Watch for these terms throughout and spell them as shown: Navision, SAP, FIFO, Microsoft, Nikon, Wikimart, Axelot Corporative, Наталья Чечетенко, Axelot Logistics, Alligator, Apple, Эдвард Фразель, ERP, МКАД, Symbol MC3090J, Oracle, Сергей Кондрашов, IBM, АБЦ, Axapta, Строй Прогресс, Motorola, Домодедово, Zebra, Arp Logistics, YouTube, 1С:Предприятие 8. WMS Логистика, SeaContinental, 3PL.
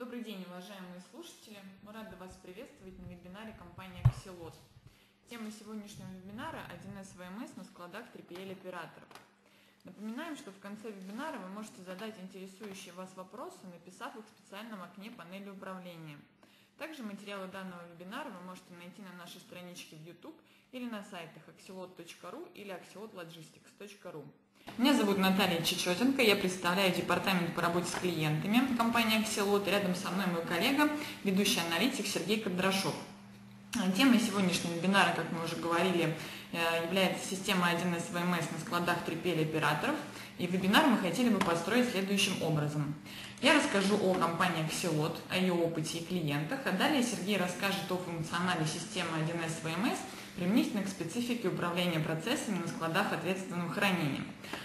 Добрый день, уважаемые слушатели! Мы рады вас приветствовать на вебинаре компании Axelot. Тема сегодняшнего вебинара – 1С ВМС на складах 3PL операторов. Напоминаем, что в конце вебинара вы можете задать интересующие вас вопросы, написав их в специальном окне панели управления. Также материалы данного вебинара вы можете найти на нашей страничке в YouTube или на сайтах axelot.ru или axelotlogistics.ru. Меня зовут Наталья Чечетенко, я представляю департамент по работе с клиентами компании Axelot. Рядом со мной мой коллега, ведущий аналитик Сергей Кондрашов. Темой сегодняшнего вебинара, как мы уже говорили, является система 1С ВМС на складах 3PL операторов. И вебинар мы хотели бы построить следующим образом. Я расскажу о компании Axelot, о ее опыте и клиентах, а далее Сергей расскажет о функционале системы 1С ВМС применительно к специфике управления процессами на складах ответственного хранения.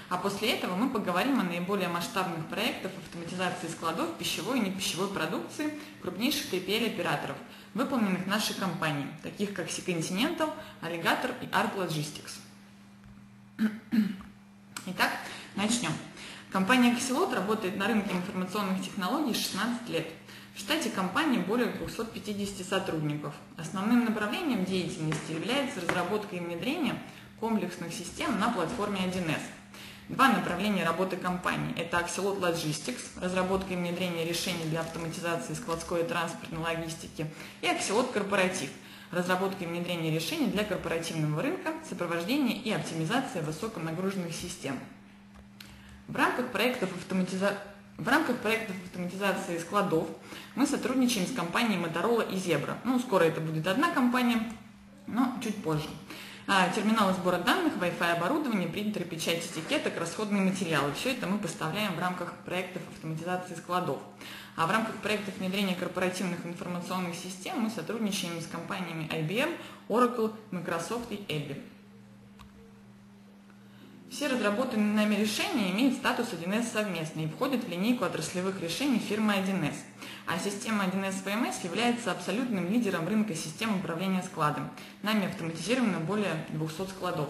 А после этого мы поговорим о наиболее масштабных проектах автоматизации складов пищевой и непищевой продукции крупнейших 3PL-операторов, выполненных нашей компанией, таких как SeaContinental, Alligator и Arp Logistics. Итак, начнем. Компания Axelot работает на рынке информационных технологий 16 лет. В штате компании более 250 сотрудников. Основным направлением деятельности является разработка и внедрение комплексных систем на платформе 1С. Два направления работы компании – это Axelot Logistics, разработка и внедрение решений для автоматизации складской и транспортной логистики, и Axelot Corporative, разработка и внедрение решений для корпоративного рынка, сопровождение и оптимизация высоконагруженных систем. В рамках проектов автоматизации складов мы сотрудничаем с компанией Motorola и Zebra. Ну, скоро это будет одна компания, но чуть позже. Терминалы сбора данных, Wi-Fi оборудование, принтеры, печать этикеток, расходные материалы. Все это мы поставляем в рамках проектов автоматизации складов. А в рамках проектов внедрения корпоративных информационных систем мы сотрудничаем с компаниями IBM, Oracle, Microsoft и Apple. Все разработанные нами решения имеют статус 1С совместный и входят в линейку отраслевых решений фирмы 1С. А система 1С ВМС является абсолютным лидером рынка систем управления складом. Нами автоматизировано более 200 складов.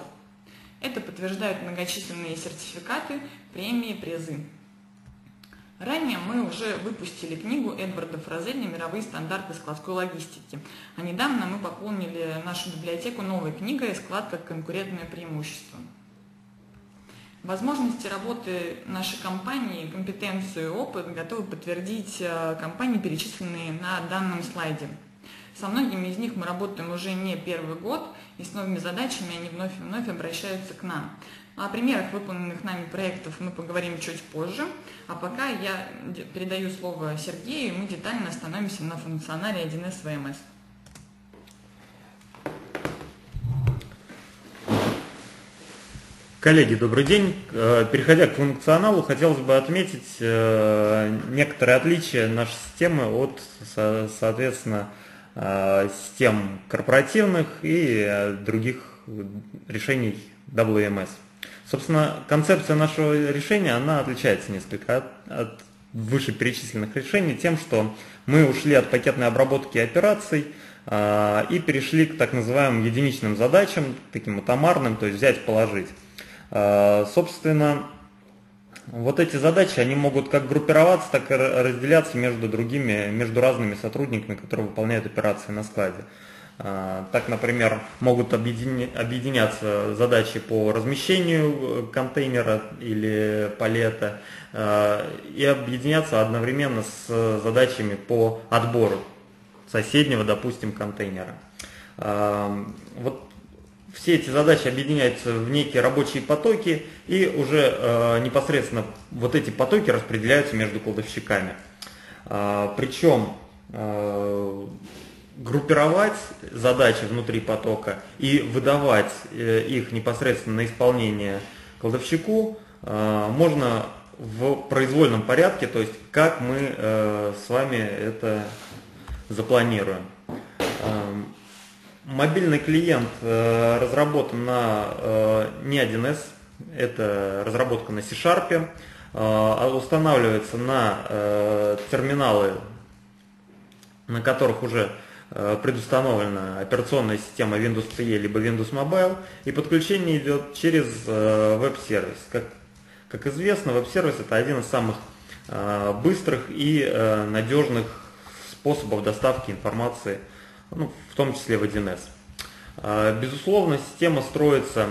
Это подтверждают многочисленные сертификаты, премии, призы. Ранее мы уже выпустили книгу Эдварда Фразеля «Мировые стандарты складской логистики». А недавно мы пополнили нашу библиотеку новой книгой «Склад как конкурентное преимущество». Возможности работы нашей компании, компетенцию и опыт готовы подтвердить компании, перечисленные на данном слайде. Со многими из них мы работаем уже не первый год, и с новыми задачами они вновь и вновь обращаются к нам. О примерах выполненных нами проектов мы поговорим чуть позже, а пока я передаю слово Сергею, и мы детально остановимся на функционале 1С ВМС. Коллеги, добрый день. Переходя к функционалу, хотелось бы отметить некоторые отличия нашей системы от, соответственно, систем корпоративных и других решений WMS. Собственно, концепция нашего решения, она отличается несколько от вышеперечисленных решений тем, что мы ушли от пакетной обработки операций и перешли к так называемым единичным задачам, таким атомарным, то есть взять, положить. Собственно, вот эти задачи, они могут как группироваться, так и разделяться между разными сотрудниками, которые выполняют операции на складе. Так, например, могут объединяться задачи по размещению контейнера или палета и объединяться одновременно с задачами по отбору соседнего, допустим, контейнера. Вот. Все эти задачи объединяются в некие рабочие потоки, и уже непосредственно вот эти потоки распределяются между кладовщиками. Причем группировать задачи внутри потока и выдавать их непосредственно на исполнение кладовщику можно в произвольном порядке, то есть как мы с вами это запланируем. Мобильный клиент разработан на не 1С, это разработка на C-Sharp, устанавливается на терминалы, на которых уже предустановлена операционная система Windows CE либо Windows Mobile, и подключение идет через веб-сервис. Как известно, веб-сервис – это один из самых быстрых и надежных способов доставки информации, в том числе в 1С. Безусловно, система строится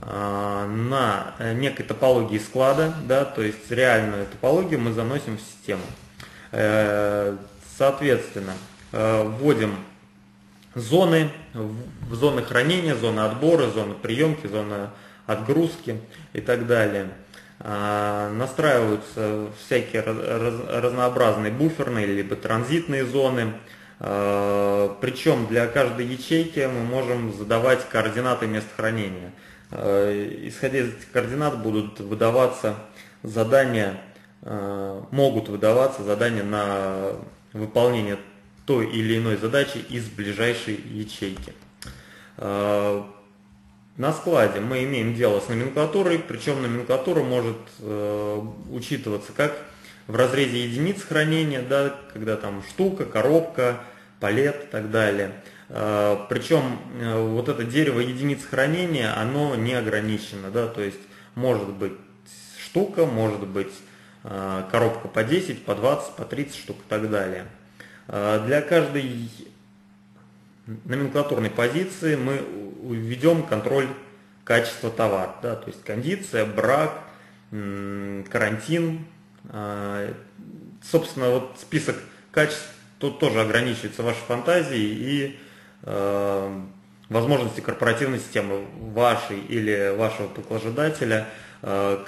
на некой топологии склада, то есть реальную топологию мы заносим в систему. Соответственно, вводим зоны, зоны хранения, зоны отбора, зоны приемки, зоны отгрузки и так далее. Настраиваются всякие разнообразные буферные либо транзитные зоны. Причем для каждой ячейки мы можем задавать координаты мест хранения. Исходя из этих координат будут выдаваться задания, могут выдаваться задания на выполнение той или иной задачи из ближайшей ячейки. На складе мы имеем дело с номенклатурой, причем номенклатура может учитываться как в разрезе единиц хранения, когда там штука, коробка, палет и так далее. Причем вот это дерево единиц хранения, оно не ограничено, то есть может быть штука, может быть коробка по 10, по 20, по 30 штук и так далее. Для каждой номенклатурной позиции мы введем контроль качества товара, то есть кондиция, брак, карантин. Собственно, вот список качеств тут тоже ограничивается вашей фантазией и возможности корпоративной системы вашей или вашего покупателя к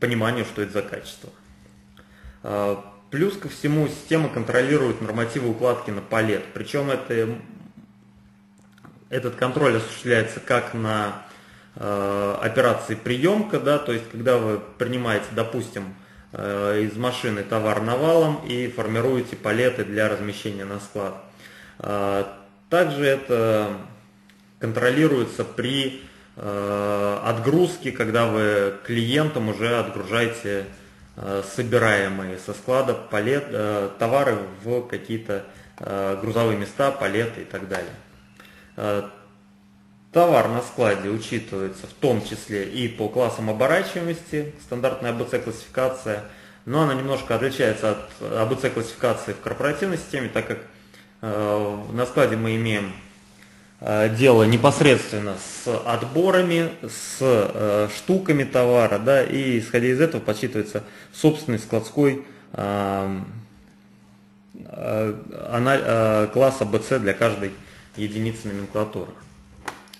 пониманию, что это за качество. Плюс ко всему система контролирует нормативы укладки на палет. Причем этот контроль осуществляется как на операции приемка, то есть когда вы принимаете, допустим, из машины товар навалом и формируете палеты для размещения на склад. Также это контролируется при отгрузке, когда вы клиентам уже отгружаете собираемые со склада товары в какие-то грузовые места, палеты и так далее. Товар на складе учитывается в том числе и по классам оборачиваемости, стандартная АБЦ-классификация, но она немножко отличается от АБЦ-классификации в корпоративной системе, так как на складе мы имеем дело непосредственно с отборами, с штуками товара, и исходя из этого подсчитывается собственный складской класс АБЦ для каждой единицы номенклатуры.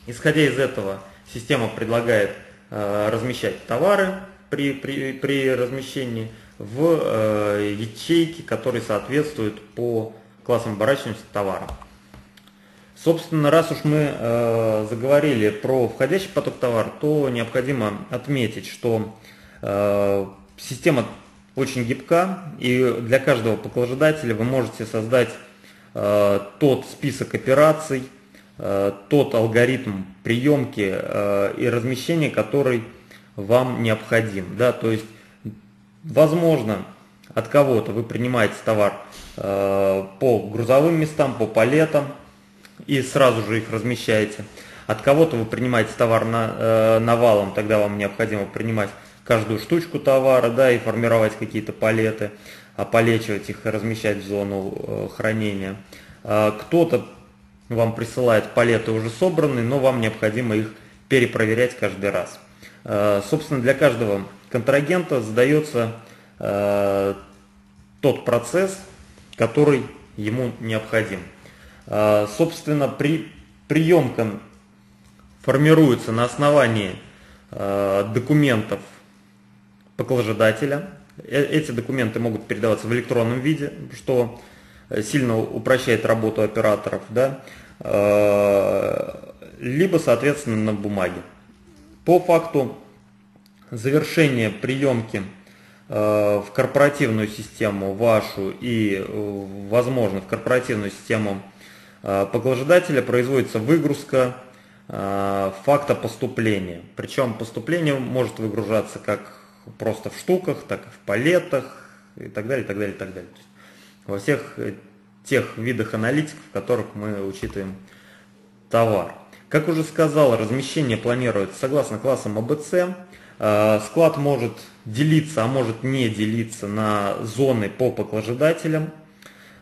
Исходя из этого, система предлагает размещать товары при размещении в ячейке, которые соответствуют по классам оборачиваемости товарам. Собственно, раз уж мы заговорили про входящий поток товара, то необходимо отметить, что система очень гибка, и для каждого поклажедателя вы можете создать тот список операций, тот алгоритм приемки и размещения, который вам необходим. То есть, возможно, от кого-то вы принимаете товар по грузовым местам, по палетам, и сразу же их размещаете. От кого-то вы принимаете товар навалом, тогда вам необходимо принимать каждую штучку товара, и формировать какие-то палеты, опалечивать их и размещать в зону хранения. Кто-то вам присылает палеты уже собранные, но вам необходимо их перепроверять каждый раз. Собственно, для каждого контрагента задается тот процесс, который ему необходим. Собственно, приемка формируется на основании документов поклажедателя. Эти документы могут передаваться в электронном виде, что сильно упрощает работу операторов, либо, соответственно, на бумаге. По факту завершения приемки в корпоративную систему вашу и, возможно, в корпоративную систему поклажедателя производится выгрузка факта поступления. Причем поступление может выгружаться как просто в штуках, так и в палетах и так далее, и так далее, и так далее. То есть во всех тех видах аналитиков, в которых мы учитываем товар. Как уже сказал, размещение планируется согласно классам АБЦ. Склад может делиться, а может не делиться на зоны по поклажедателям.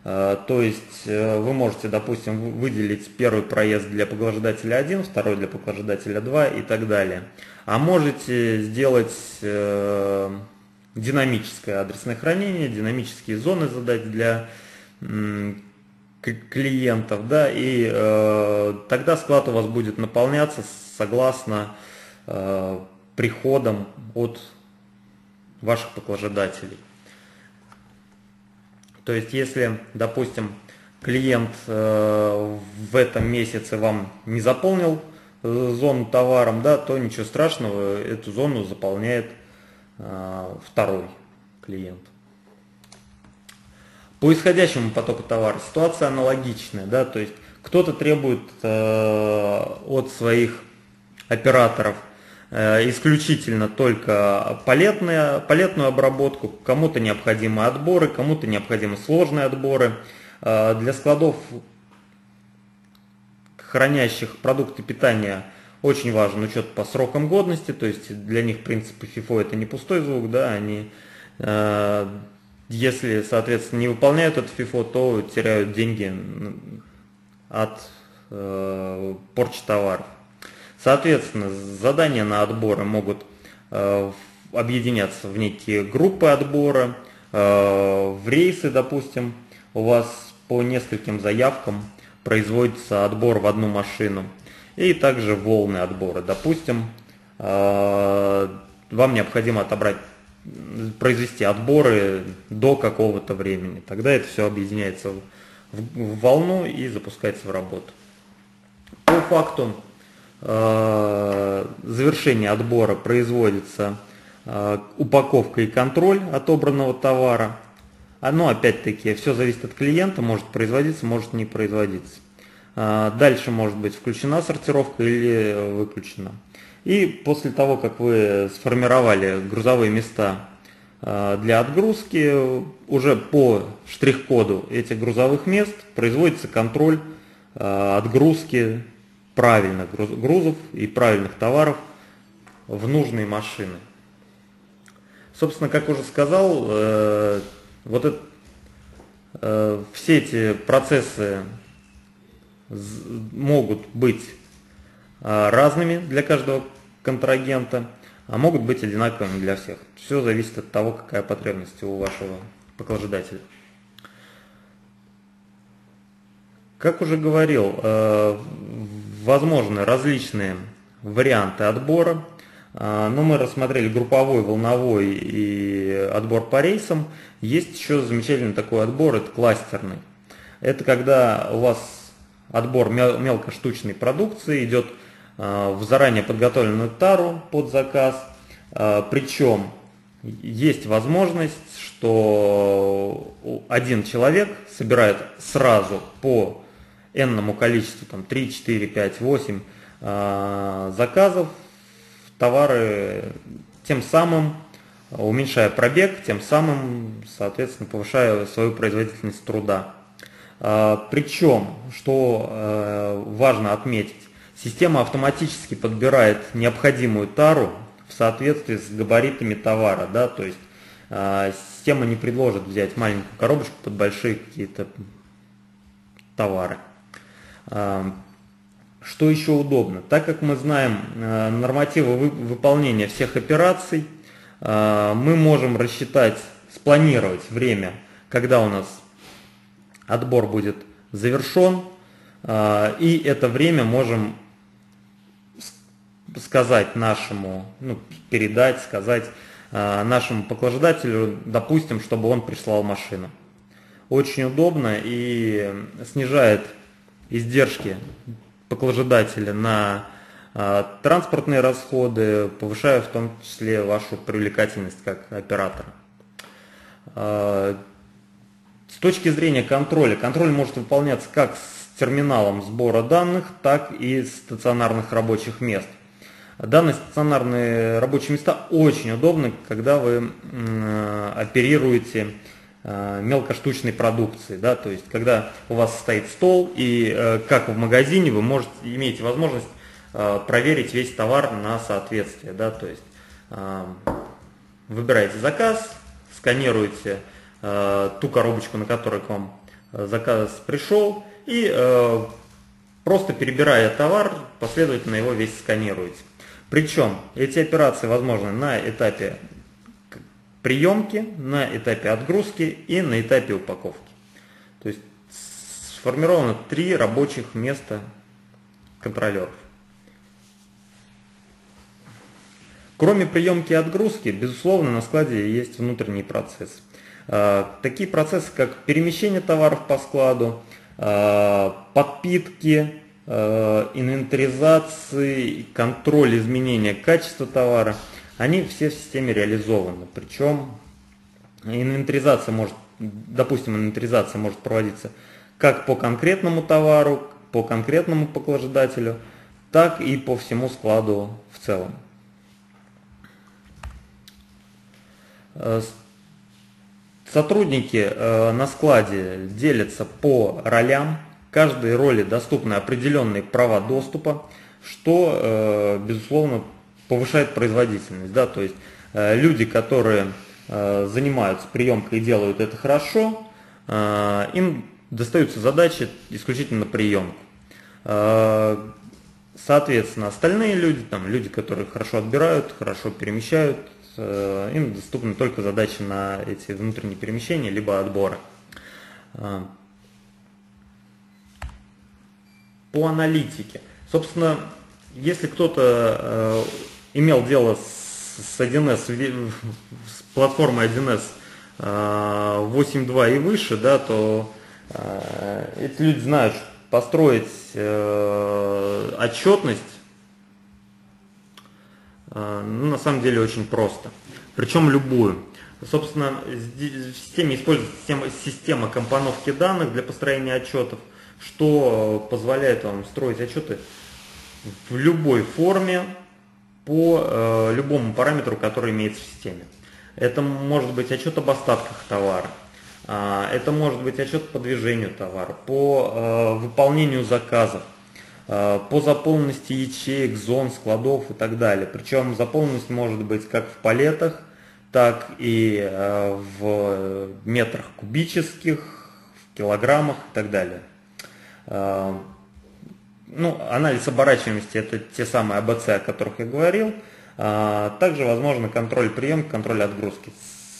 То есть вы можете, допустим, выделить первый проезд для поклажедателя 1, второй для поклажедателя 2 и так далее. А можете сделать динамическое адресное хранение, динамические зоны задать для клиентов, да, и тогда склад у вас будет наполняться согласно приходам от ваших поклажедателей. То есть, если, допустим, клиент в этом месяце вам не заполнил зону товаром, да, то ничего страшного, эту зону заполняет второй клиент. По исходящему потоку товара ситуация аналогичная, да, то есть кто-то требует от своих операторов исключительно только палетную обработку, кому-то необходимы отборы, кому-то необходимы сложные отборы. Для складов, хранящих продукты питания, очень важен учет по срокам годности, то есть для них принцип FIFO — это не пустой звук, да, они, если, соответственно, не выполняют этот FIFO, то теряют деньги от порчи товаров. Соответственно, задания на отборы могут объединяться в некие группы отбора, в рейсы, допустим, у вас по нескольким заявкам производится отбор в одну машину, и также волны отбора. Допустим, вам необходимо произвести отборы до какого-то времени, тогда это все объединяется в волну и запускается в работу. По факту завершение отбора производится упаковка и контроль отобранного товара. Оно, опять-таки, все зависит от клиента, может производиться, может не производиться. Дальше может быть включена сортировка или выключена. И после того, как вы сформировали грузовые места для отгрузки, уже по штрих-коду этих грузовых мест производится контроль отгрузки правильных грузов и правильных товаров в нужные машины. Собственно, как уже сказал, все эти процессы могут быть разными для каждого контрагента, а могут быть одинаковыми для всех. Все зависит от того, какая потребность у вашего поклажедателя. Как уже говорил, возможны различные варианты отбора, но мы рассмотрели групповой, волновой и отбор по рейсам. Есть еще замечательный такой отбор, это кластерный. Это когда у вас отбор мелкоштучной продукции идет в заранее подготовленную тару под заказ, причем есть возможность, что один человек собирает сразу по энному количеству, там 3, 4, 5, 8 заказов, товары, тем самым уменьшая пробег, тем самым, соответственно, повышая свою производительность труда. Причем, что важно отметить, система автоматически подбирает необходимую тару в соответствии с габаритами товара, да, то есть система не предложит взять маленькую коробочку под большие какие-то товары. Что еще удобно? Так как мы знаем нормативы выполнения всех операций, мы можем рассчитать, спланировать время, когда у нас отбор будет завершен, и это время можем сказать нашему, сказать нашему поклажедателю, допустим, чтобы он прислал машину. Очень удобно и снижает издержки поклажедателя на транспортные расходы, повышая в том числе вашу привлекательность как оператора. С точки зрения контроля, контроль может выполняться как с терминалом сбора данных, так и с стационарных рабочих мест. Данные стационарные рабочие места очень удобны, когда вы оперируете мелкоштучной продукции, да, то есть когда у вас стоит стол и как в магазине вы можете, имеете возможность проверить весь товар на соответствие, да, то есть Выбираете заказ, сканируете ту коробочку, на которой к вам заказ пришел, и просто перебирая товар, последовательно его весь сканируете. Причем эти операции возможны на этапе приемки, на этапе отгрузки и на этапе упаковки. То есть сформировано 3 рабочих места контролеров. Кроме приемки и отгрузки, безусловно, на складе есть внутренний процесс. Такие процессы, как перемещение товаров по складу, подпитки, инвентаризации, контроль изменения качества товара, они все в системе реализованы. Причем инвентаризация может, допустим, проводиться как по конкретному товару, по конкретному поклажедателю, так и по всему складу в целом. Сотрудники на складе делятся по ролям. Каждой роли доступны определенные права доступа, что, безусловно, повышает производительность. Да? То есть люди, которые занимаются приемкой и делают это хорошо, им достаются задачи исключительно на приемку. Соответственно, остальные люди, люди, которые хорошо отбирают, хорошо перемещают, им доступны только задачи на эти внутренние перемещения, либо отборы. По аналитике. Собственно, если кто-то имел дело с 1С, с платформой 1С 8.2 и выше, да, то эти люди знают, что построить отчетность на самом деле очень просто, причем любую. Собственно, в системе используется система компоновки данных для построения отчетов, что позволяет вам строить отчеты в любой форме по любому параметру, который имеется в системе. Это может быть отчет об остатках товара, это может быть отчет по движению товара, по выполнению заказов, по заполненности ячеек, зон, складов и так далее. Причем заполненность может быть как в палетах, так и в метрах кубических, в килограммах и так далее. Ну, анализ оборачиваемости – это те самые АБЦ, о которых я говорил. Также возможно контроль приемки, контроль отгрузки.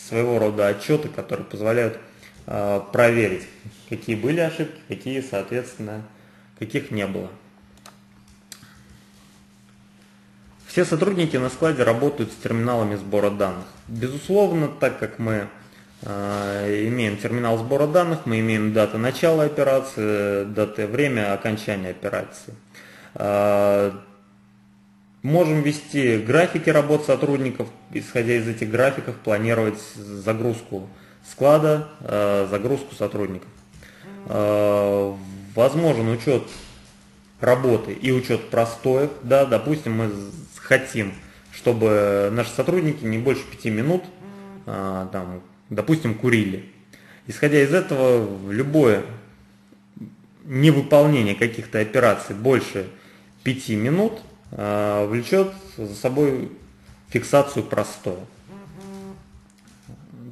Своего рода отчеты, которые позволяют проверить, какие были ошибки, какие, соответственно, каких не было. Все сотрудники на складе работают с терминалами сбора данных. Безусловно, так как мы имеем терминал сбора данных, мы имеем даты начала операции, даты, время окончания операции. Можем вести графики работ сотрудников, исходя из этих графиков планировать загрузку склада, загрузку сотрудников. Возможен учет работы и учет простоев. Да, допустим, мы хотим, чтобы наши сотрудники не больше 5 минут допустим, курили. Исходя из этого, любое невыполнение каких-то операций больше 5 минут влечет за собой фиксацию простоя.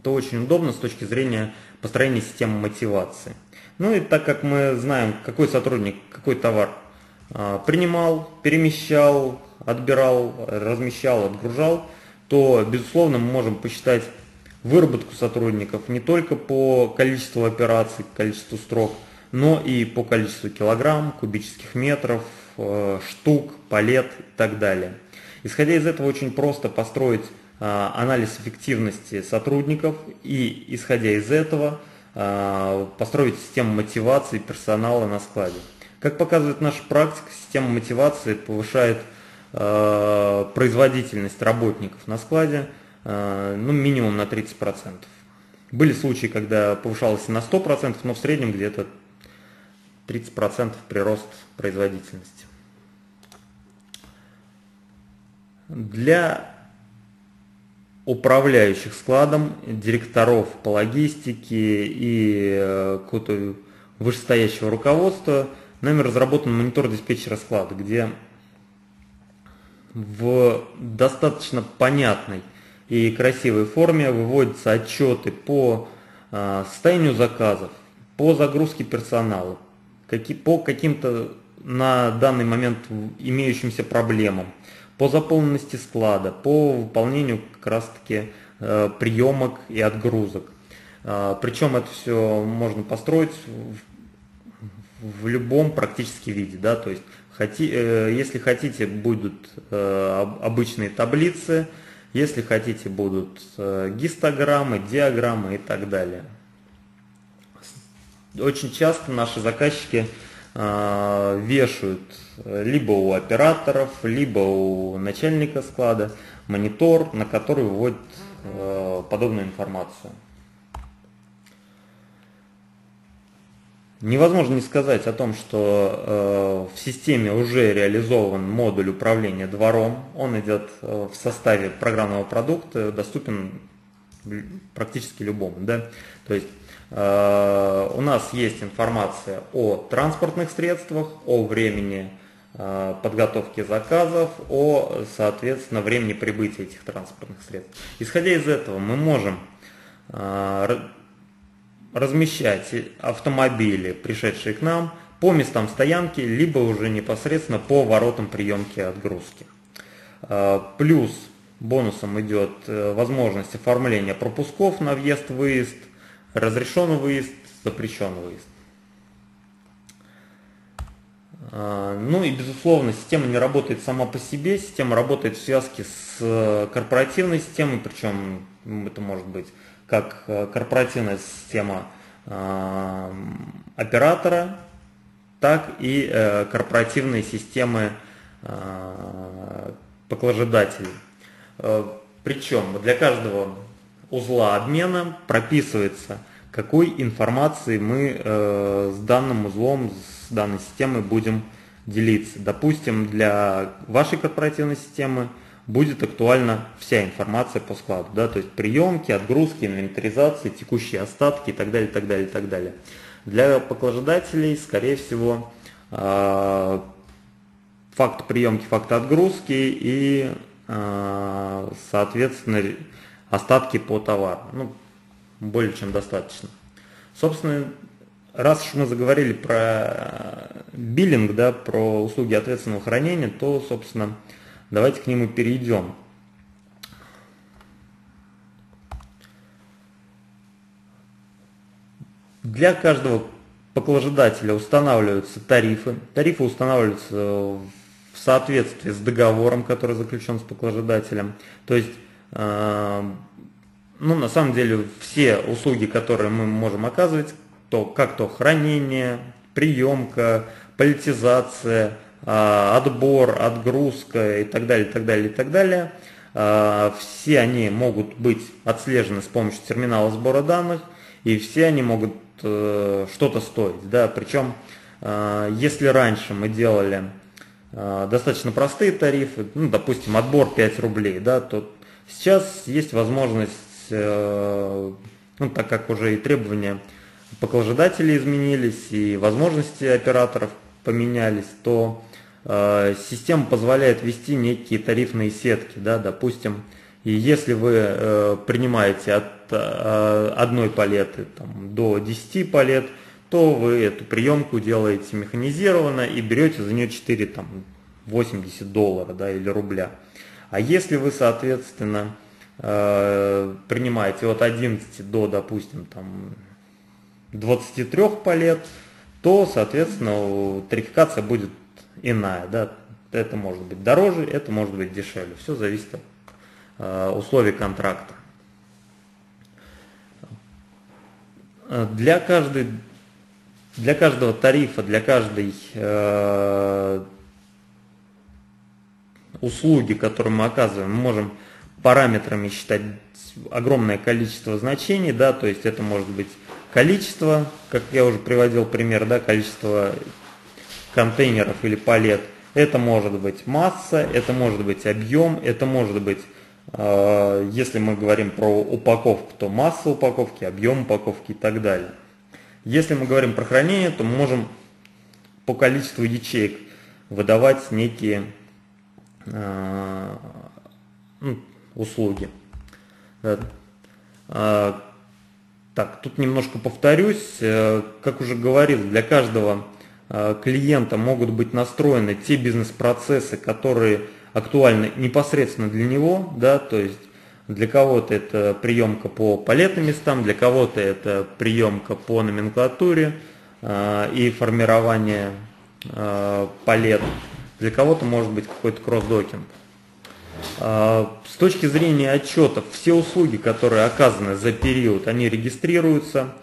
Это очень удобно с точки зрения построения системы мотивации. Ну и так как мы знаем, какой сотрудник какой товар принимал, перемещал, отбирал, размещал, отгружал, то, безусловно, мы можем посчитать выработку сотрудников не только по количеству операций, количеству строк, но и по количеству килограмм, кубических метров, штук, палет и так далее. Исходя из этого, очень просто построить анализ эффективности сотрудников и, исходя из этого, построить систему мотивации персонала на складе. Как показывает наша практика, система мотивации повышает производительность работников на складе, ну, минимум на 30%. Были случаи, когда повышалось на 100%, но в среднем где-то 30% прирост производительности. Для управляющих складом, директоров по логистике и какого-то вышестоящего руководства нами разработан монитор диспетчера склада, где в достаточно понятной и красивой форме выводятся отчеты по состоянию заказов, по загрузке персонала, по каким-то на данный момент имеющимся проблемам, по заполненности склада, по выполнению как раз-таки приемок и отгрузок. Причем это все можно построить в любом практически виде, да, то есть если хотите, будут обычные таблицы, если хотите, будут гистограммы, диаграммы и так далее. Очень часто наши заказчики вешают либо у операторов, либо у начальника склада монитор, на который выводит подобную информацию. Невозможно не сказать о том, что в системе уже реализован модуль управления двором. Он идет в составе программного продукта, доступен практически любому. Да? То есть у нас есть информация о транспортных средствах, о времени подготовки заказов, о, соответственно, времени прибытия этих транспортных средств. Исходя из этого, мы можем размещать автомобили, пришедшие к нам, по местам стоянки, либо уже непосредственно по воротам приемки отгрузки. Плюс бонусом идет возможность оформления пропусков на въезд-выезд, разрешен выезд, запрещен выезд. Ну и, безусловно, система не работает сама по себе, система работает в связке с корпоративной системой, причем это может быть как корпоративная система оператора, так и корпоративные системы поклажедателей. Причем для каждого узла обмена прописывается, какой информацией мы с данным узлом, с данной системой будем делиться. Допустим, для вашей корпоративной системы будет актуальна вся информация по складу, да, то есть приемки, отгрузки, инвентаризации, текущие остатки и так далее, так далее, так далее. Для поклажедателей, скорее всего, факт приемки, факт отгрузки и, соответственно, остатки по товару. Ну, более чем достаточно. Собственно, раз уж мы заговорили про биллинг, да, про услуги ответственного хранения, то, собственно, давайте к нему перейдем. Для каждого поклажедателя устанавливаются тарифы. Тарифы устанавливаются в соответствии с договором, который заключен с поклажедателем. То есть, ну, на самом деле, все услуги, которые мы можем оказывать, как хранение, приемка, палетизация, отбор, отгрузка и так далее, так далее, так далее, все они могут быть отслежены с помощью терминала сбора данных, и все они могут что-то стоить. Да? Причем, если раньше мы делали достаточно простые тарифы, ну, допустим, отбор 5 рублей, да, то сейчас есть возможность, ну, так как уже и требования поклажедателей изменились, и возможности операторов поменялись, то система позволяет вести некие тарифные сетки, да, допустим, и если вы принимаете от одной палеты там, до 10 палет, то вы эту приемку делаете механизированно и берете за нее $4.80, да, или рубля. А если вы, соответственно, принимаете от 11 до, допустим, там, 23 палет, то, соответственно, тарификация будет иная. Да? Это может быть дороже, это может быть дешевле. Все зависит от условий контракта. Для каждого тарифа, для каждой услуги, которую мы оказываем, мы можем параметрами считать огромное количество значений. Да? То есть это может быть количество, как я уже приводил пример, да, количество контейнеров или палет, это может быть масса, это может быть объем, это может быть, если мы говорим про упаковку, то масса упаковки, объем упаковки и так далее. Если мы говорим про хранение, то мы можем по количеству ячеек выдавать некие услуги. Да. Так, тут немножко повторюсь. Как уже говорил, для каждого клиента могут быть настроены те бизнес-процессы, которые актуальны непосредственно для него. Да, то есть для кого-то это приемка по палетным местам, для кого-то это приемка по номенклатуре и формирование палет. Для кого-то может быть какой-то кросс-докинг. С точки зрения отчетов, все услуги, которые оказаны за период, они регистрируются.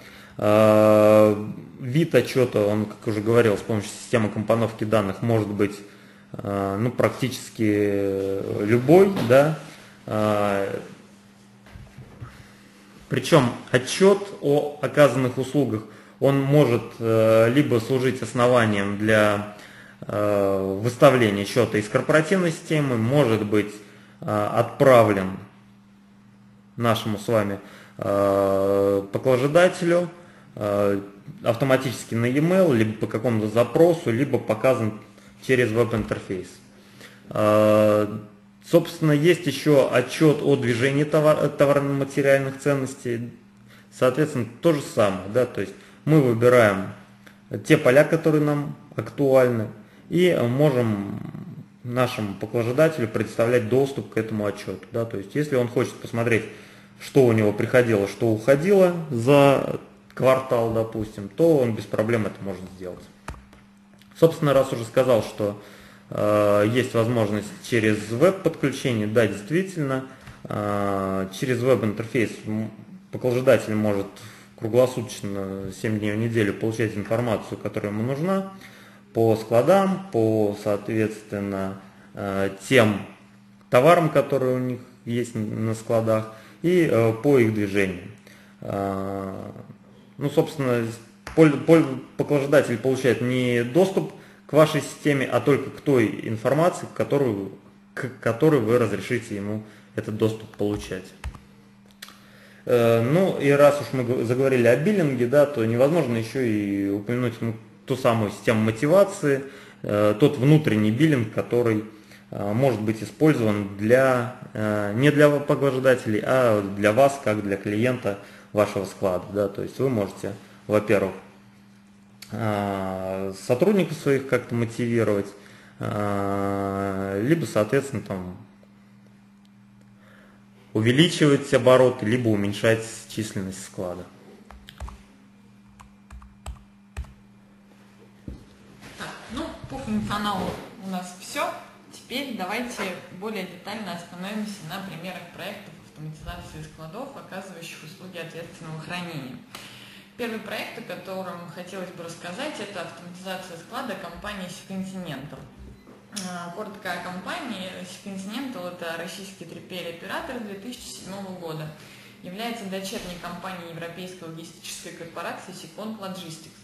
Вид отчета, он, как уже говорил, с помощью системы компоновки данных может быть практически любой. Да? Причем отчет о оказанных услугах, он может либо служить основанием для выставления счета из корпоративной системы, может быть отправлен нашему с вами покладодателю автоматически на e-mail, либо по какому-то запросу, либо показан через веб-интерфейс. Собственно, есть еще отчет о движении товарно-материальных ценностей. Соответственно, то же самое. Да? То есть мы выбираем те поля, которые нам актуальны, и можем нашему покладодателю предоставлять доступ к этому отчету. Да? То есть, если он хочет посмотреть, что у него приходило, что уходило за квартал, допустим, то он без проблем это может сделать. Собственно, раз уже сказал, что есть возможность через веб-подключение, да, действительно, через веб-интерфейс покладодатель может круглосуточно, 7 дней в неделю получать информацию, которая ему нужна, по складам, по, соответственно, тем товарам, которые у них есть на складах, и по их движению. Ну, собственно, покладодатель получает не доступ к вашей системе, а только к той информации, к которой вы разрешите ему этот доступ получать. Ну, и раз уж мы заговорили о биллинге, да, то невозможно еще и упомянуть ту самую систему мотивации, тот внутренний биллинг, который может быть использован не для покладодателей, а для вас, как для клиента вашего склада. Да? То есть вы можете, во-первых, сотрудников своих как-то мотивировать, либо, соответственно, там, увеличивать обороты, либо уменьшать численность склада. Так, ну, по функционалу у нас все. Теперь давайте более детально остановимся на примерах проектов автоматизации складов, оказывающих услуги ответственного хранения. Первый проект, о котором хотелось бы рассказать, это автоматизация склада компании SeaContinental. Коротко о компании. SeaContinental – это российский 3PL-оператор 2007 года. Является дочерней компанией Европейской логистической корпорации SeaContinental Logistics.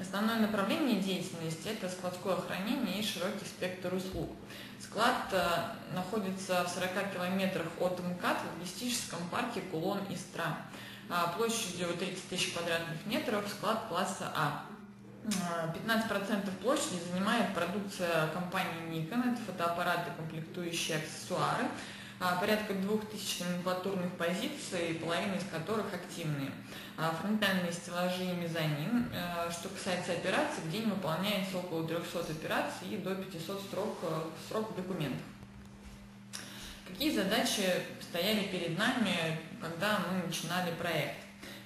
Основное направление деятельности – это складское хранение и широкий спектр услуг. Склад находится в 40 километрах от МКАД в логистическом парке Кулон Истра. Площадью 30 тысяч квадратных метров, склад класса А. 15% площади занимает продукция компании Nikon, это фотоаппараты, комплектующие, аксессуары, порядка 2000 номенклатурных позиций, половина из которых активные. Фронтальные стеллажи и мезонин. Что касается операций, в день выполняется около 300 операций и до 500 строк в документах. Какие задачи стояли перед нами, когда мы начинали проект?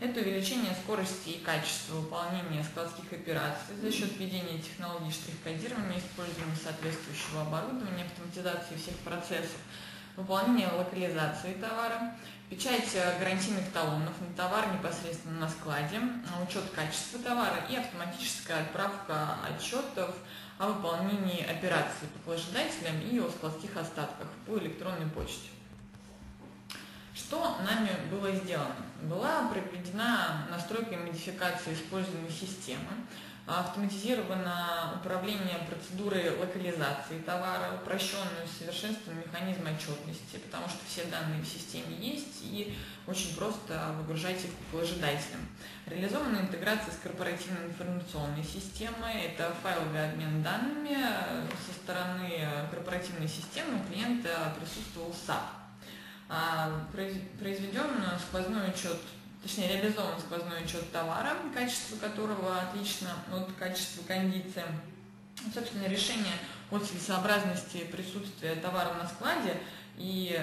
Это увеличение скорости и качества выполнения складских операций за счет введения технологий штрих-кодирования, использования соответствующего оборудования, автоматизации всех процессов, выполнения локализации товара, печать гарантийных талонов на товар непосредственно на складе, учет качества товара и автоматическая отправка отчетов о выполнении операции покладодателям и о складских остатках по электронной почте. Что нами было сделано? Была проведена настройка и модификация используемой системы, автоматизировано управление процедурой локализации товара, упрощенное совершенствование механизма отчетности, потому что все данные в системе есть и очень просто выгружать их положидателям. Реализована интеграция с корпоративной информационной системой, это файловый обмен данными, со стороны корпоративной системы у клиента присутствовал SAP. Произведен сквозной учет, точнее, реализован сквозной учет товара, качество которого отлично от качества кондиции. Собственно, решение о целесообразности присутствия товара на складе и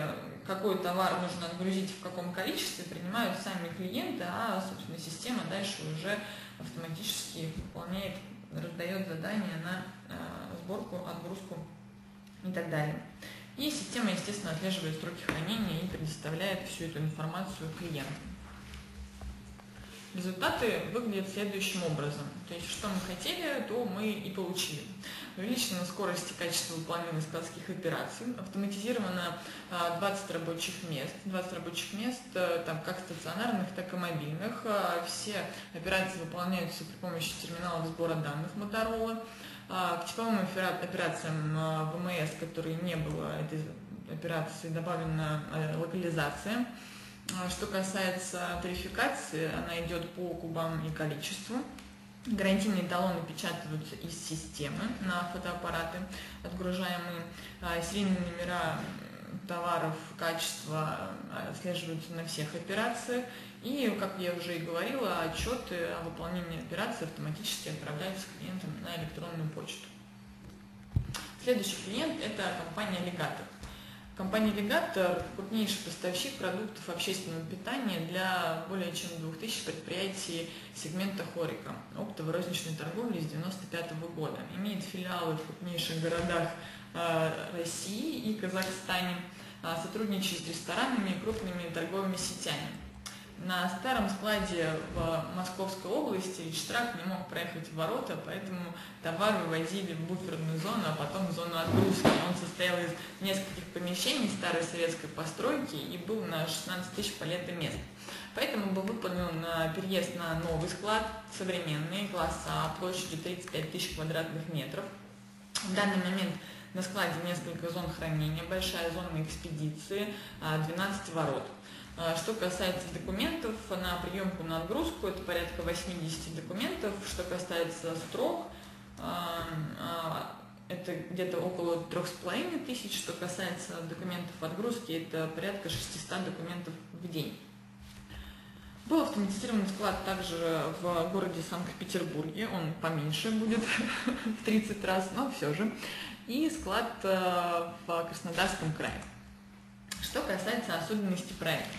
какой товар нужно отгрузить в каком количестве принимают сами клиенты, а, собственно, система дальше уже автоматически выполняет, раздает задания на сборку, отгрузку и так далее. И система, естественно, отслеживает сроки хранения и предоставляет всю эту информацию клиенту. Результаты выглядят следующим образом. То есть, что мы хотели, то мы и получили. Увеличена скорость и качество выполнения складских операций, автоматизировано 20 рабочих мест. 20 рабочих мест, там, как стационарных, так и мобильных. Все операции выполняются при помощи терминалов сбора данных Motorola. К типовым операциям ВМС, которые не было этой операции, добавлена локализация. Что касается тарификации, она идет по кубам и количеству. Гарантийные талоны печатаются из системы на фотоаппараты, отгружаемые. Серийные номера товаров, качества отслеживаются на всех операциях. И, как я уже и говорила, отчеты о выполнении операции автоматически отправляются клиентам на электронную почту. Следующий клиент – это компания Alligator. Компания Alligator – крупнейший поставщик продуктов общественного питания для более чем 2000 предприятий сегмента хорика, оптовой розничной торговли с 1995 года. Имеет филиалы в крупнейших городах России и Казахстане, сотрудничает с ресторанами и крупными торговыми сетями. На старом складе в Московской области вич-трак не мог проехать в ворота, поэтому товар вывозили в буферную зону, а потом в зону отгрузки. Он состоял из нескольких помещений старой советской постройки и был на 16 тысяч палет мест. Поэтому был выполнен переезд на новый склад, современный, класс А, площадью 35 тысяч квадратных метров. В данный момент на складе несколько зон хранения, большая зона экспедиции, 12 ворот. Что касается документов на приемку, на отгрузку, это порядка 80 документов. Что касается строк, это где-то около 3500. Что касается документов отгрузки, это порядка 600 документов в день. Был автоматизирован склад также в городе Санкт-Петербурге, он поменьше будет в 30 раз, но все же. И склад в Краснодарском крае. Что касается особенностей проекта,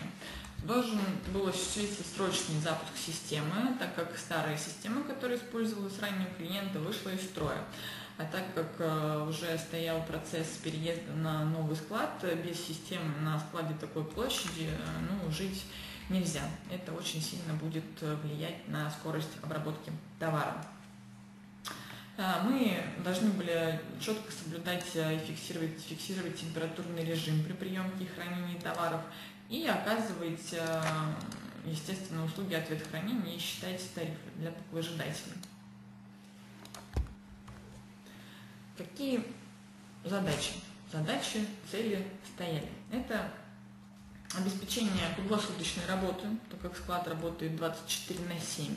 должен был осуществиться срочный запуск системы, так как старая система, которая использовалась ранее у клиента, вышла из строя. А так как уже стоял процесс переезда на новый склад, без системы на складе такой площади жить нельзя. Это очень сильно будет влиять на скорость обработки товара. Мы должны были четко соблюдать и фиксировать температурный режим при приемке и хранении товаров и оказывать, естественно, услуги ответ хранения и считать тарифы для положидателей. Какие задачи? Цели стояли. Это обеспечение круглосуточной работы, так как склад работает 24/7.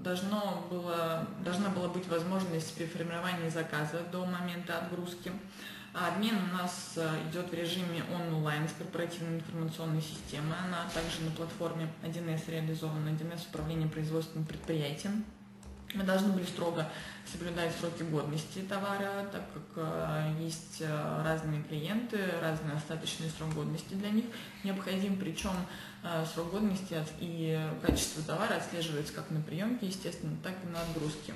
Должна была быть возможность переформирования заказа до момента отгрузки. Обмен у нас идет в режиме онлайн с корпоративной информационной системой. Она также на платформе 1С реализована, 1С управление производственным предприятием. Мы должны были строго соблюдать сроки годности товара, так как есть разные клиенты, разный остаточный срок годности для них необходим, причем срок годности и качество товара отслеживается как на приемке, естественно, так и на отгрузке.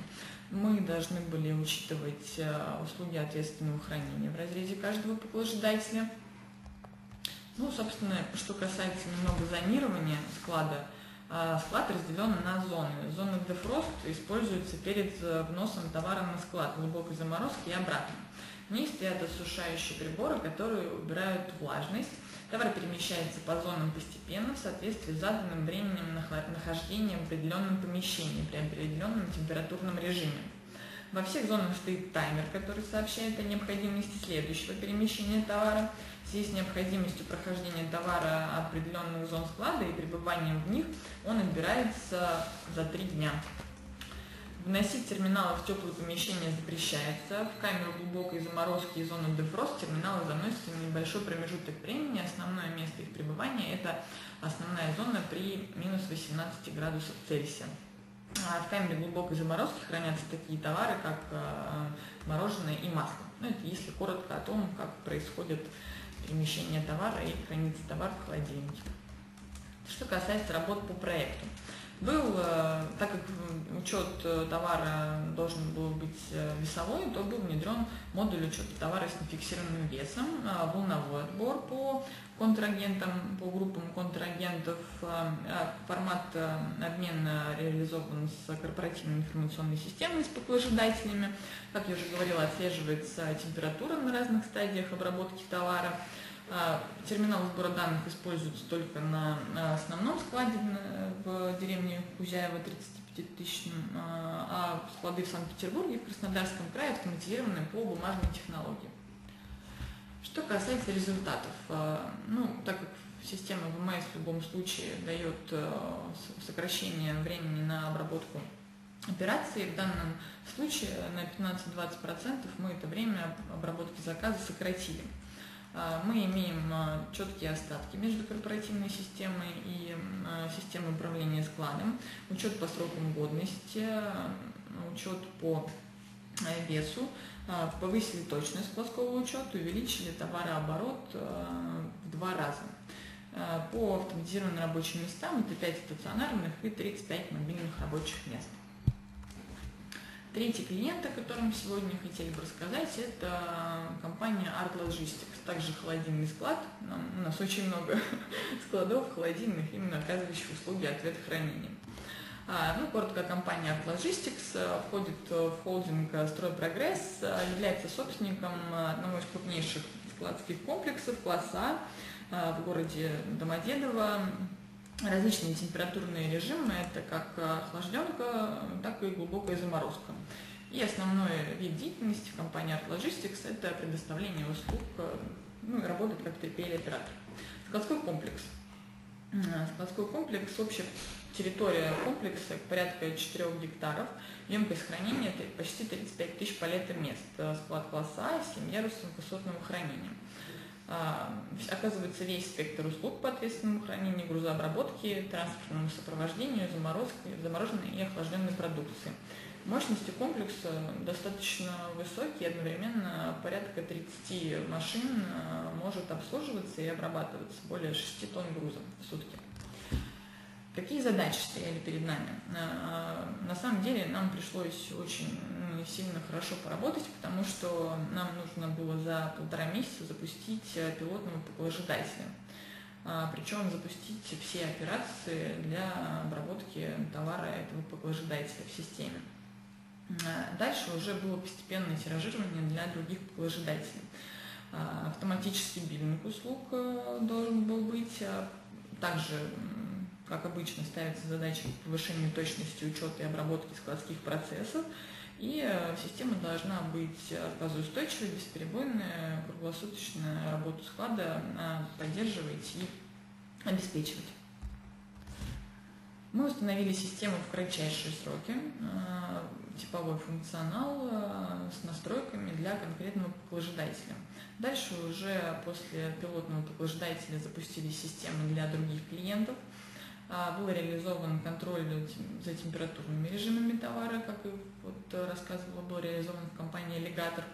Мы должны были учитывать услуги ответственного хранения в разрезе каждого положидателя. Ну, собственно, что касается немного зонирования склада, склад разделен на зоны. Зона дефрост используется перед вносом товара на склад, глубокой заморозки и обратно. них стоят осушающие приборы, которые убирают влажность. Товар перемещается по зонам постепенно в соответствии с заданным временем нахождения в определенном помещении при определенном температурном режиме. Во всех зонах стоит таймер, который сообщает о необходимости следующего перемещения товара, в связи с необходимостью прохождения товара от определенных зон склада и пребыванием в них он отбирается за 3 дня. Вносить терминалы в теплые помещения запрещается. В камеру глубокой заморозки и зону дефрост терминалы заносятся на небольшой промежуток времени. Основное место их пребывания – это основная зона при минус 18 градусов Цельсия. В камере глубокой заморозки хранятся такие товары, как мороженое и масло. Ну, это если коротко о том, как происходит перемещение товара и хранится товар в холодильнике. Что касается работ по проекту. Так как учет товара должен был быть весовой, то был внедрен модуль учета товара с нефиксированным весом, волновой отбор по контрагентам, по группам контрагентов, формат обмена реализован с корпоративной информационной системой, с поклажедателями. Как я уже говорила, отслеживается температура на разных стадиях обработки товара. Терминал сбора данных используется только на основном складе в деревне Кузяева 35-тысячном, а склады в Санкт-Петербурге и в Краснодарском крае автоматизированы по бумажной технологии. Что касается результатов, так как система ВМС в любом случае дает сокращение времени на обработку операции, в данном случае на 15-20% мы это время обработки заказа сократили. Мы имеем четкие остатки между корпоративной системой и системой управления складом, учет по срокам годности, учет по весу, повысили точность складского учета, увеличили товарооборот в 2 раза. По автоматизированным рабочим местам это 5 стационарных и 35 мобильных рабочих мест. Третий клиент, о котором сегодня хотели бы рассказать, это компания Arp Logistics. Также холодильный склад. У нас очень много складов холодильных, именно оказывающих услуги ответа хранения. Коротко, компания Arp Logistics входит в холдинг «Строй Прогресс», является собственником одного из крупнейших складских комплексов класса А в городе Домодедово. Различные температурные режимы – это как охлажденка, так и глубокая заморозка. И основной вид деятельности компании Arp Logistics – это предоставление услуг, работает как 3PL оператор. Складской комплекс. Общая территория комплекса порядка 4 гектаров, емкость хранения – почти 35 тысяч паллетомест, склад класса А с 7 ярусом высотного хранения. Оказывается весь спектр услуг по ответственному хранению, грузообработке, транспортному сопровождению, замороженной и охлажденной продукции. Мощности комплекса достаточно высокие, одновременно порядка 30 машин может обслуживаться и обрабатываться более 6 тонн груза в сутки. Какие задачи стояли перед нами? На самом деле нам пришлось очень сильно хорошо поработать, потому что нам нужно было за 1,5 месяца запустить пилотного поклажедателя. Причем запустить все операции для обработки товара этого поклажедателя в системе. Дальше уже было постепенное тиражирование для других поклажедателей. Автоматический биллинг услуг должен был быть. Также, как обычно, ставится задача по повышению точности учета и обработки складских процессов, и система должна быть отказоустойчивой, бесперебойная, круглосуточная работу склада поддерживать и обеспечивать. Мы установили систему в кратчайшие сроки, типовой функционал с настройками для конкретного поклажедателя. Дальше уже после пилотного поклажедателя запустили системы для других клиентов. Был реализован контроль за температурными режимами товара, как и рассказывала, был реализован в компании Alligator.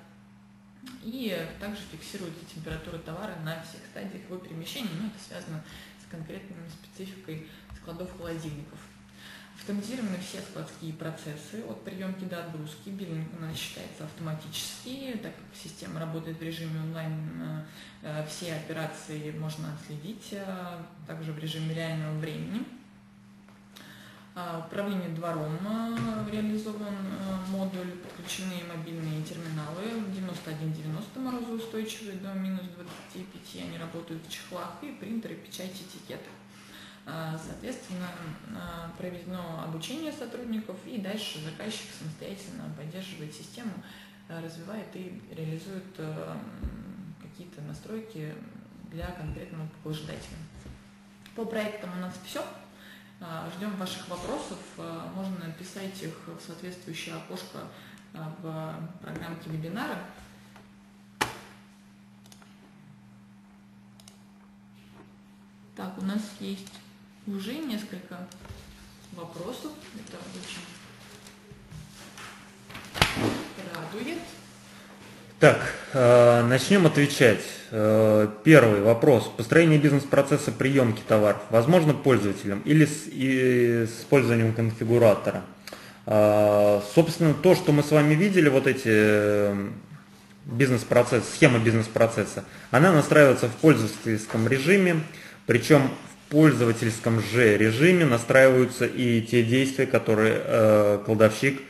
И также фиксируется температура товара на всех стадиях его перемещения, это связано с конкретной спецификой складов-холодильников. Автоматизированы все складские процессы, от приемки до отгрузки. Биллинг у нас считается автоматически, так как система работает в режиме онлайн, все операции можно отследить, также в режиме реального времени. Управление двором реализован модуль, подключены мобильные терминалы 9190 морозоустойчивые до -25, они работают в чехлах, и принтеры печати этикета. Соответственно, проведено обучение сотрудников, и дальше заказчик самостоятельно поддерживает систему, развивает и реализует какие-то настройки для конкретного полождателя. По проектам у нас все. Ждем ваших вопросов. Можно написать их в соответствующее окошко в программке вебинара. Так, у нас есть уже несколько вопросов. Это очень радует. Так, начнем отвечать. Первый вопрос. Построение бизнес-процесса приемки товаров возможно пользователям или с использованием конфигуратора? Собственно, то, что мы с вами видели, вот эти бизнес-процессы, схема бизнес-процесса, она настраивается в пользовательском режиме, причем в пользовательском же режиме настраиваются и те действия, которые кладовщик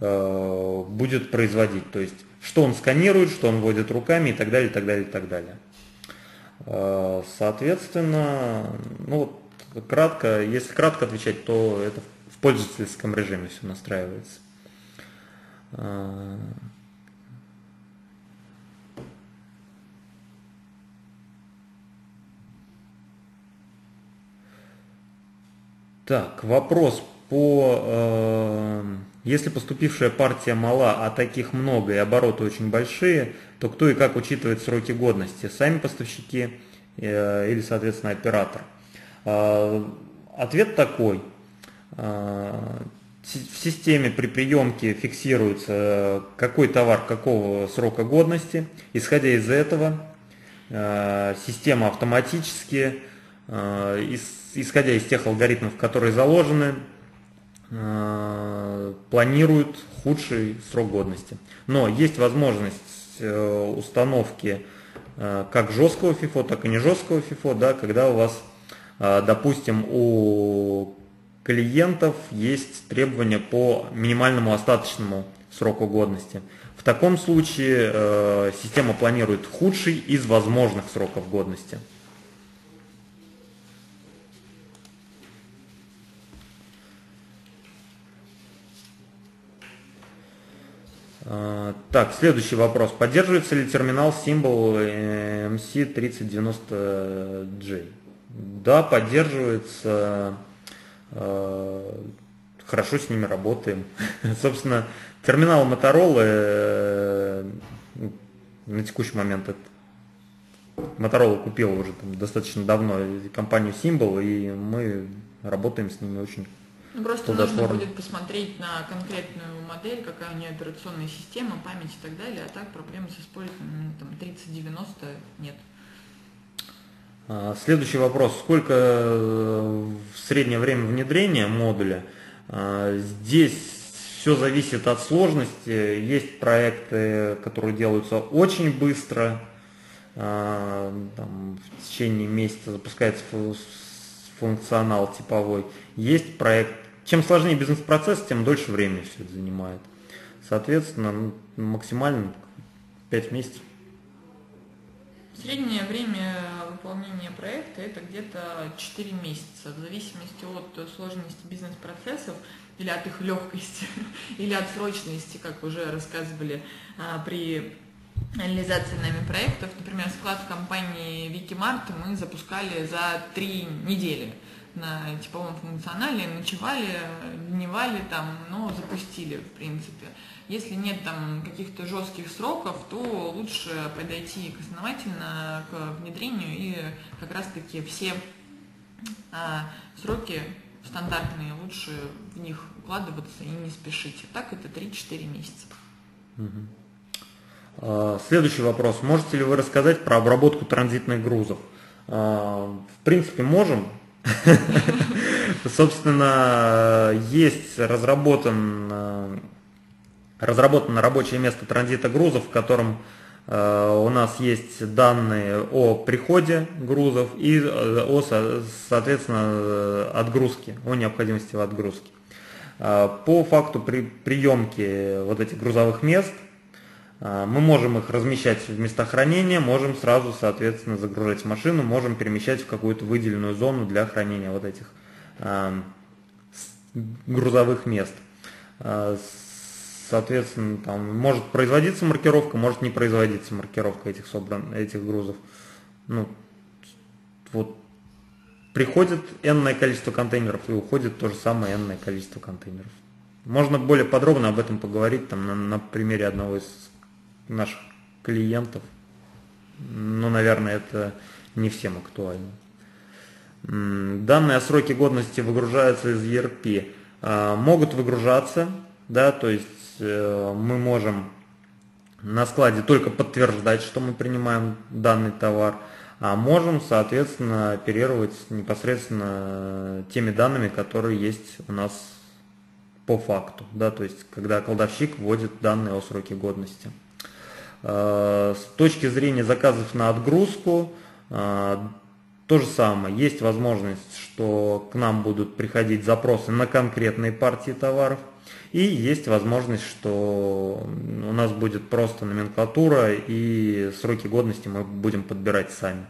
будет производить, то есть что он сканирует, что он вводит руками и так далее, и так далее, и так далее. Соответственно, ну вот кратко, если кратко отвечать, то это в пользовательском режиме все настраивается. Так, вопрос по... Если поступившая партия мала, а таких много и обороты очень большие, то кто и как учитывает сроки годности? Сами поставщики или, соответственно, оператор? Ответ такой. В системе при приемке фиксируется, какой товар какого срока годности. Исходя из этого, система автоматически, исходя из тех алгоритмов, которые заложены, планируют худший срок годности. Но есть возможность установки как жесткого FIFO, так и не жесткого FIFO, да, когда у вас, допустим, у клиентов есть требования по минимальному остаточному сроку годности. В таком случае система планирует худший из возможных сроков годности. Так, следующий вопрос. Поддерживается ли терминал Symbol MC3090J? Да, поддерживается. Хорошо с ними работаем. Собственно, терминал Motorola на текущий момент Motorola купила уже там достаточно давно компанию Symbol, и мы работаем с ними очень. Ну, просто нужно будет посмотреть на конкретную модель, какая у нее операционная система, память и так далее, а так проблем с использованием 3090 нет. Следующий вопрос. Сколько в среднее время внедрения модуля? Здесь все зависит от сложности. Есть проекты, которые делаются очень быстро, там, в течение месяца запускается функционал типовой. Есть проект. Чем сложнее бизнес-процесс, тем дольше времени все это занимает. Соответственно, максимально 5 месяцев. Среднее время выполнения проекта – это где-то 4 месяца. В зависимости от сложности бизнес-процессов или от их легкости, или от срочности, как уже рассказывали при реализации нами проектов. Например, склад в компании Wikimart мы запускали за 3 недели. На типовом функционале, ночевали, дневали там, но запустили, в принципе. Если нет там каких-то жестких сроков, то лучше подойти основательно к внедрению, и как раз-таки все сроки стандартные, лучше в них укладываться и не спешить. Так это 3-4 месяца. Следующий вопрос. Можете ли вы рассказать про обработку транзитных грузов? В принципе, можем. Собственно, есть разработано рабочее место транзита грузов, в котором у нас есть данные о приходе грузов и о, соответственно, отгрузке, о необходимости в отгрузке. По факту приемки вот этих грузовых мест мы можем их размещать в места хранения, можем сразу, соответственно, загружать машину, можем перемещать в какую-то выделенную зону для хранения вот этих грузовых мест. Соответственно, там может производиться маркировка, может не производиться маркировка этих грузов. Ну, вот приходит энное количество контейнеров и уходит то же самое энное количество контейнеров. Можно более подробно об этом поговорить там, на примере одного из наших клиентов. Но, наверное, это не всем актуально. Данные о сроке годности выгружаются из ERP. Могут выгружаться, да, то есть мы можем на складе только подтверждать, что мы принимаем данный товар, а можем, соответственно, оперировать непосредственно теми данными, которые есть у нас по факту, да, то есть когда кладовщик вводит данные о сроке годности. С точки зрения заказов на отгрузку то же самое. Есть возможность, что к нам будут приходить запросы на конкретные партии товаров, и есть возможность, что у нас будет просто номенклатура и сроки годности мы будем подбирать сами.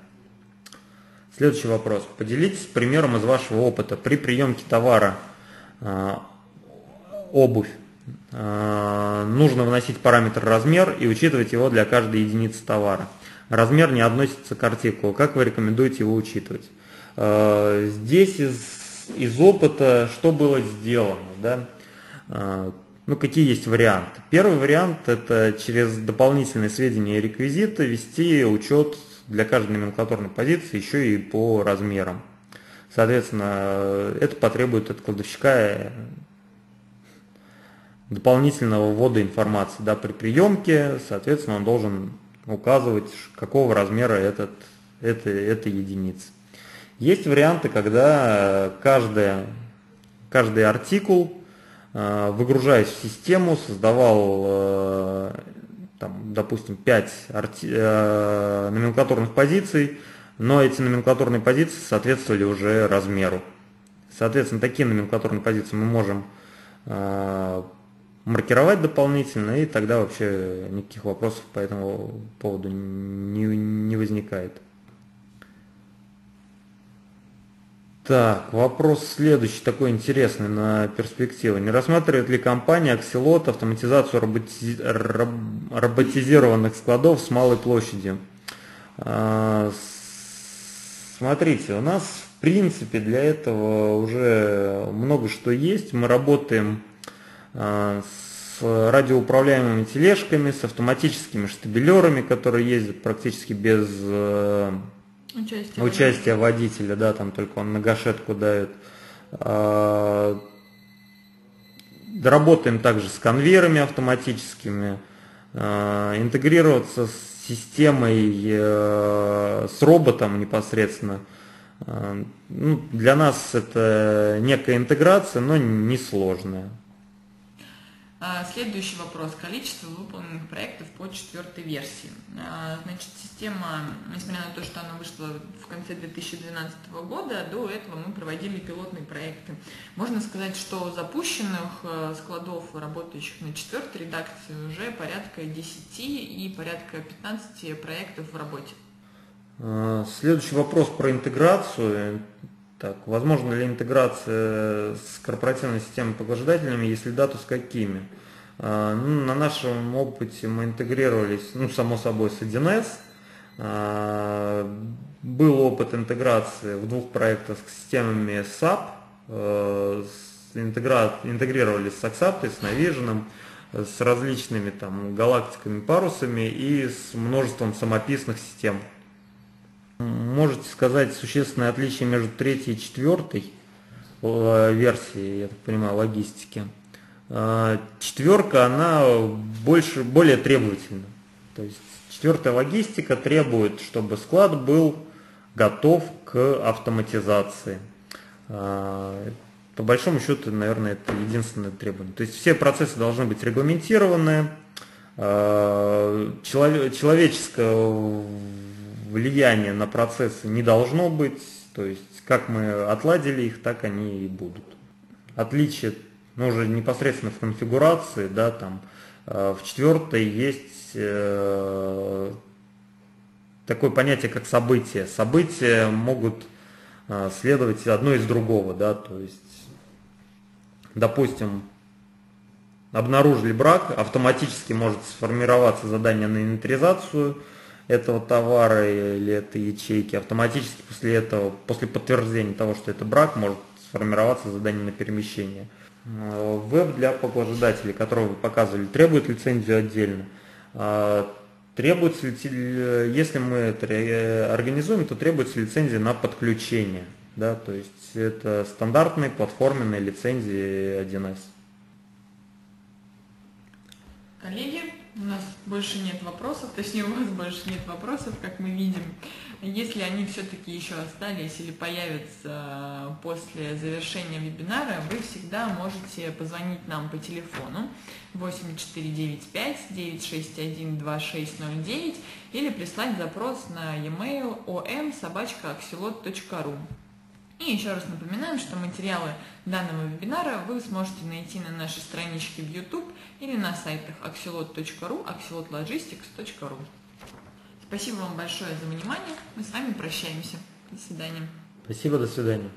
Следующий вопрос. Поделитесь примером из вашего опыта при приемке товара. Обувь. Нужно вносить параметр размер и учитывать его для каждой единицы товара. Размер не относится к артикулу. Как вы рекомендуете его учитывать? Здесь из опыта что было сделано? Да? Ну, какие есть варианты? Первый вариант – это через дополнительные сведения и реквизиты вести учет для каждой номенклатурной позиции еще и по размерам. Соответственно, это потребует от кладовщика дополнительного ввода информации, да, при приемке, соответственно, он должен указывать, какого размера эта единица. Есть варианты, когда каждый артикул, выгружаясь в систему, создавал, там, допустим, 5 номенклатурных позиций, но эти номенклатурные позиции соответствовали уже размеру. Соответственно, такие номенклатурные позиции мы можем маркировать дополнительно, и тогда вообще никаких вопросов по этому поводу не возникает. Так, вопрос следующий, такой интересный на перспективу. Не рассматривает ли компания Axelot автоматизацию роботизированных складов с малой площадью? Смотрите, у нас в принципе для этого уже много что есть. Мы работаем с радиоуправляемыми тележками, с автоматическими штабелерами, которые ездят практически без участия водителя, да, там только он на гашетку давит. Работаем также с конвейерами автоматическими. Интегрироваться с системой, с роботом непосредственно. Для нас это некая интеграция, но несложная. Следующий вопрос. Количество выполненных проектов по 4-й версии. Значит, система, несмотря на то, что она вышла в конце 2012 года, до этого мы проводили пилотные проекты. Можно сказать, что запущенных складов, работающих на 4-й редакции, уже порядка 10 и порядка 15 проектов в работе. Следующий вопрос про интеграцию. Так, возможно ли интеграция с корпоративной системой поглаждателями, если да, то с какими? На нашем опыте мы интегрировались, ну, само собой, с 1С. Был опыт интеграции в 2 проектах с системами SAP. Интегрировались с Axapta, с Navision, с различными там галактиками, парусами и с множеством самописных систем. Можете сказать существенное отличие между 3-й и 4-й версией, я так понимаю, логистики? 4-ка, она более требовательна. То есть 4-я логистика требует, чтобы склад был готов к автоматизации. По большому счету, наверное, это единственное требование. То есть все процессы должны быть регламентированы, человеческого влияние на процессы не должно быть, то есть как мы отладили их, так они и будут. Отличие ну, уже непосредственно в конфигурации, да, там в четвертой есть такое понятие, как события. События могут следовать одно из другого, да, то есть, допустим, обнаружили брак, автоматически может сформироваться задание на инвентаризацию этого товара или этой ячейки, автоматически после этого, после подтверждения того, что это брак, может сформироваться задание на перемещение. Веб для поглаждателей, которого вы показывали, требует лицензию отдельно. Требуется, если мы это организуем, то требуется лицензия на подключение. Да, то есть это стандартные платформенные лицензии 1С. Коллеги, у нас больше нет вопросов, точнее, у вас больше нет вопросов, как мы видим. Если они все-таки еще остались или появятся после завершения вебинара, вы всегда можете позвонить нам по телефону 8495-961-2609 или прислать запрос на e-mail om@axelot.ru. И еще раз напоминаем, что материалы данного вебинара вы сможете найти на нашей страничке в YouTube или на сайтах axelot.ru, axelotlogistics.ru. Спасибо вам большое за внимание. Мы с вами прощаемся. До свидания. Спасибо, до свидания.